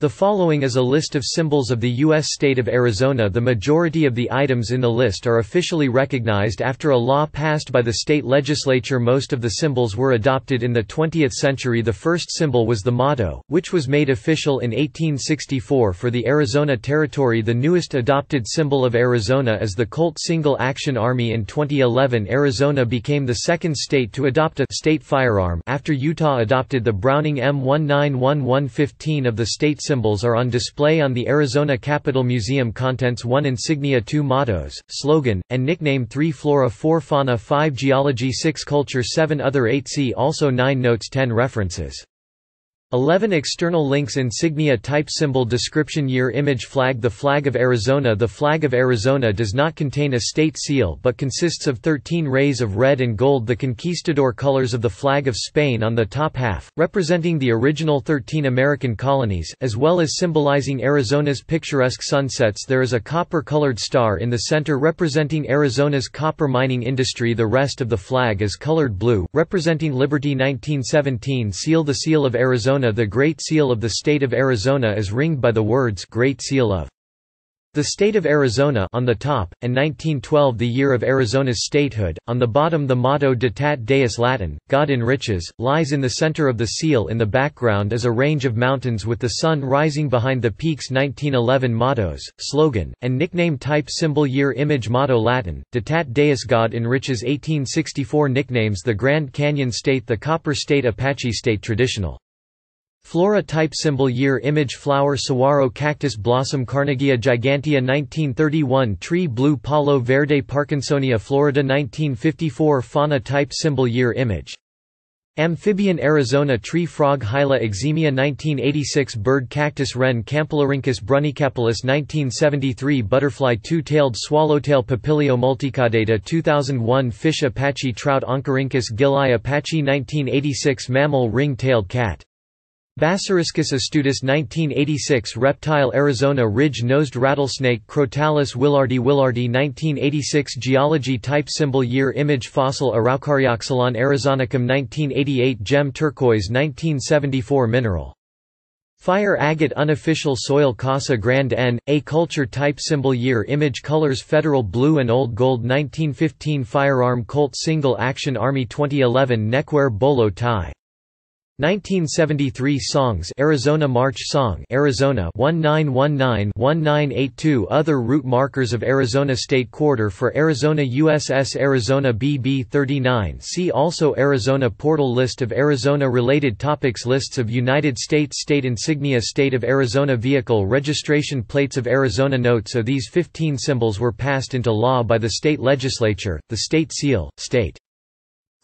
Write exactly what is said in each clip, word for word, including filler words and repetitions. The following is a list of symbols of the U S state of Arizona. The majority of the items in the list are officially recognized after a law passed by the state legislature. Most of the symbols were adopted in the twentieth century. The first symbol was the motto, which was made official in eighteen sixty-four for the Arizona Territory. The newest adopted symbol of Arizona is the Colt Single Action Army. In twenty eleven, Arizona became the second state to adopt a state firearm after Utah adopted the Browning M nineteen eleven. fifteen of the state symbols are on display on the Arizona Capitol Museum. Contents: one Insignia, two Mottos, Slogan, and Nickname, three Flora, four Fauna, five Geology, six Culture, seven Other, eight See also, nine Notes, ten References, eleven External links. Insignia, type, symbol, description, year, image, flag. The flag of Arizona. The flag of Arizona does not contain a state seal but consists of thirteen rays of red and gold. The conquistador colors of the flag of Spain on the top half, representing the original thirteen American colonies, as well as symbolizing Arizona's picturesque sunsets. There is a copper-colored star in the center representing Arizona's copper mining industry. The rest of the flag is colored blue, representing liberty. nineteen seventeen Seal. The seal of Arizona. The Great Seal of the State of Arizona is ringed by the words "Great Seal of the State of Arizona" on the top, and nineteen twelve the year of Arizona's statehood, on the bottom. The motto Ditat Deus, Latin, God enriches, lies in the center of the seal. In the background is a range of mountains with the sun rising behind the peaks. nineteen eleven Mottos, Slogan, and Nickname, type, symbol, year, image. Motto Latin, Ditat Deus, God enriches. eighteen sixty-four Nicknames: the Grand Canyon State, the Copper State, Apache State. Traditional Flora, type, symbol, year, image. Flower, saguaro, cactus blossom. Carnegiea Gigantea. nineteen thirty-one Tree, blue. Palo Verde. Parkinsonia Florida. nineteen fifty-four Fauna, type, symbol, year, image. Amphibian. Arizona tree frog. Hyla Aczemia. nineteen eighty-six Bird, cactus wren. Campylorhynchus brunicapilus. nineteen seventy-three Butterfly. Two-tailed swallowtail. Papilio multicaudata. two thousand one Fish. Apache trout. Oncorhynchus gilae. Apache. nineteen eighty-six Mammal. Ring-tailed cat. Bassariscus astutus. nineteen eighty-six Reptile. Arizona ridge-nosed rattlesnake. Crotalus willardi willardi. nineteen eighty-six Geology, type, symbol, year, image. Fossil Araucarioxylon Arizonicum. nineteen eighty-eight Gem, turquoise. nineteen seventy-four Mineral fire, agate. Unofficial soil, Casa Grande N, A. Culture, type, symbol, year, image. Colors, federal blue and old gold. nineteen fifteen Firearm, Colt Single Action Army. twenty eleven Neckwear, bolo tie. nineteen seventy-three Songs, Arizona March Song, Arizona nineteen nineteen to nineteen eighty-two. Other route markers of Arizona State Quarter for Arizona. U S S Arizona B B thirty-nine. See also Arizona Portal. List of Arizona-related topics. Lists of United States state insignia. State of Arizona vehicle registration plates of Arizona. Notes: of these, fifteen symbols were passed into law by the state legislature. The state seal, state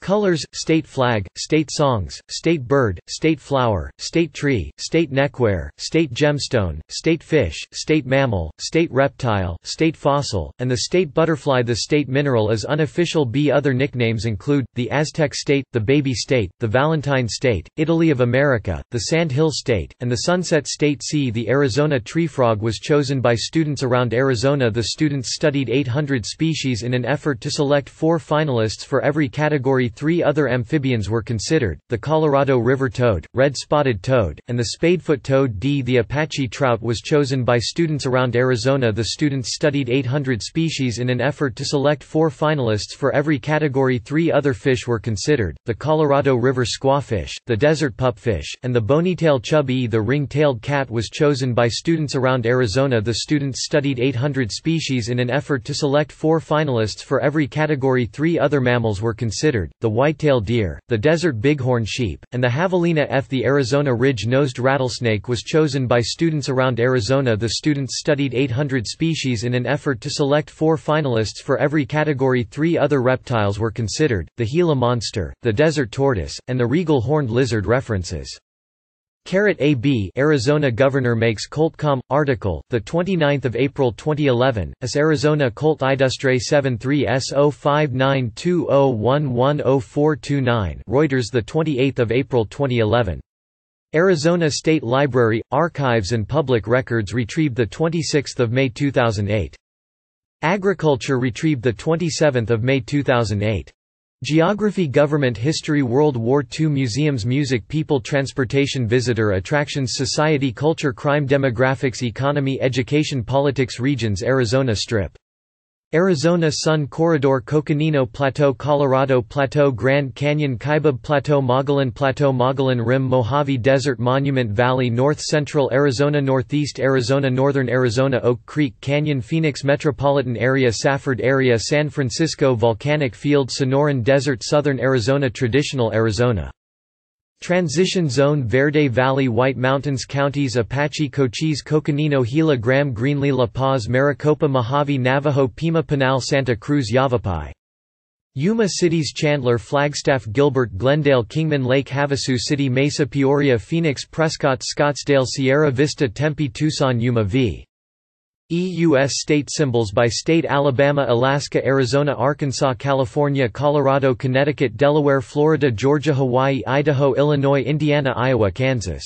colors, state flag, state songs, state bird, state flower, state tree, state neckwear, state gemstone, state fish, state mammal, state reptile, state fossil, and the state butterfly. The state mineral is unofficial. B. Other nicknames include the Aztec State, the Baby State, the Valentine State, Italy of America, the Sand Hill State, and the Sunset State. C. The Arizona tree frog was chosen by students around Arizona. The students studied eight hundred species in an effort to select four finalists for every category. Three other amphibians were considered, the Colorado River toad, red-spotted toad, and the spadefoot toad. D. The Apache trout was chosen by students around Arizona. The students studied eight hundred species in an effort to select four finalists for every category. Three other fish were considered, the Colorado River squawfish, the desert pupfish, and the bony-tailed chub. E. The ring-tailed cat was chosen by students around Arizona. The students studied eight hundred species in an effort to select four finalists for every category. Three other mammals were considered, the white-tailed deer, the desert bighorn sheep, and the javelina. F. The Arizona ridge-nosed rattlesnake was chosen by students around Arizona. The students studied eight hundred species in an effort to select four finalists for every category. Three other reptiles were considered, the Gila monster, the desert tortoise, and the regal horned lizard. References. A B Arizona Governor makes Coltcom article, the twenty-ninth of April twenty eleven, as Arizona Colt Industrie seven three S zero five nine two zero one one zero four two nine. Reuters, the twenty-eighth of April twenty eleven. Arizona State Library, Archives and Public Records retrieved twenty-six May two thousand eight. Agriculture retrieved twenty-seven May two thousand eight. Geography Government History World War Two Museums Music People Transportation Visitor Attractions Society Culture Crime Demographics Economy Education Politics Regions Arizona Strip Arizona Sun Corridor Coconino Plateau Colorado Plateau Grand Canyon Kaibab Plateau Mogollon Plateau Mogollon Rim Mojave Desert Monument Valley North Central Arizona Northeast Arizona Northern Arizona Oak Creek Canyon Phoenix Metropolitan Area Safford Area San Francisco Volcanic Field Sonoran Desert Southern Arizona Traditional Arizona Transition Zone Verde Valley White Mountains Counties Apache Cochise Coconino Gila Graham Greenlee La Paz Maricopa Mojave Navajo Pima Pinal Santa Cruz Yavapai Yuma Cities Chandler Flagstaff Gilbert Glendale Kingman Lake Havasu City Mesa Peoria Phoenix Prescott Scottsdale Sierra Vista Tempe Tucson Yuma v. E U S State Symbols by State Alabama Alaska Arizona Arkansas California Colorado Connecticut Delaware Florida Georgia Hawaii Idaho Illinois Indiana Iowa Kansas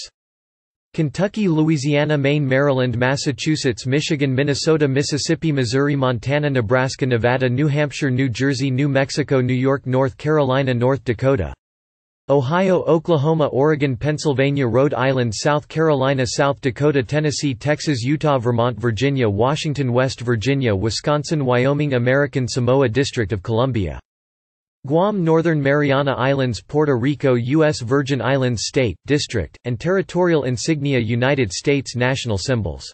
Kentucky Louisiana Maine Maryland Massachusetts Michigan Minnesota Mississippi Missouri Montana Nebraska Nevada New Hampshire New Jersey New Mexico New York North Carolina North Dakota Ohio Oklahoma Oregon Pennsylvania Rhode Island South Carolina South Dakota Tennessee Texas Utah Vermont Virginia Washington West Virginia Wisconsin Wyoming American Samoa District of Columbia Guam Northern Mariana Islands Puerto Rico U S Virgin Islands State, District, and Territorial Insignia United States National Symbols